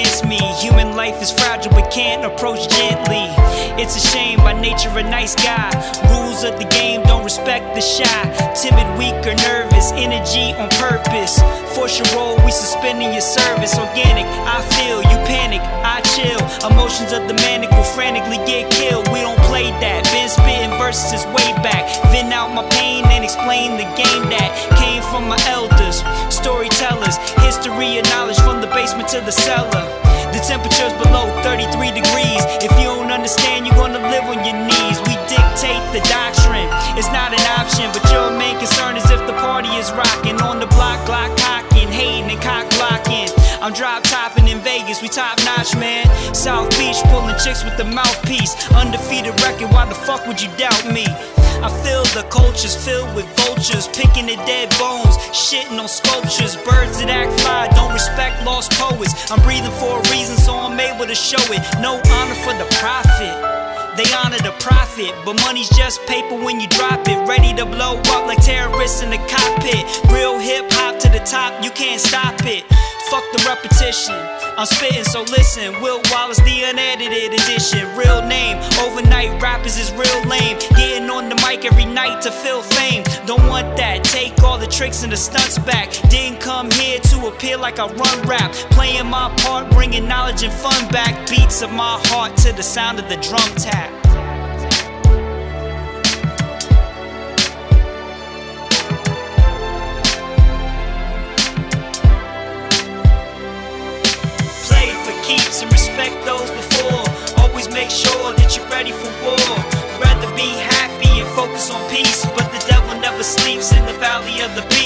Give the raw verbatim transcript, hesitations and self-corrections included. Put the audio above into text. against me. Human life is fragile but can't approach gently. It's a shame, by nature a nice guy. Rules of the game don't respect the shy. Timid, weak or nervous, energy on purpose. Force your role, we suspending your service. Organic, I feel, you panic, I chill. Emotions of the manic will frantically get killed. We don't play that, been spitting verses way back. Vent out my pain and explain the game that came from my elders, storytellers. History and knowledge from the basement to the cellar. The temperature's below thirty-three degrees. If you don't understand, you're gonna live on your knees. We dictate the doctrine, it's not an option. But your main concern is if the party is rocking. On the block, Glock cocking, hating and cock blocking. I'm drop topping in Vegas, we top notch, man. South Beach, pulling chicks with the mouthpiece. Undefeated record, why the fuck would you doubt me? I feel the culture's filled with vultures, picking the dead bones, shitting on sculptures. Birds that act fly don't respect lost poets. I'm breathing for a reason, so I'm able to show it. No honor for the prophet, they honor the profit. But money's just paper when you drop it. Ready to blow up like terrorists in the cockpit. Real hip-hop to the top, you can't stop it. Fuck the repetition, I'm spitting, so listen. Will Wallace, the unedited edition. Real name, overnight rappers is real lame. Getting on the mic every night to feel fame. Don't want that, take all the tricks and the stunts back. Didn't come here to appear like I run rap. Playing my part, bringing knowledge and fun back. Beats of my heart to the sound of the drum tap. Keeps and respect those before. Always make sure that you're ready for war. Rather be happy and focus on peace. But the devil never sleeps in the valley of the beast.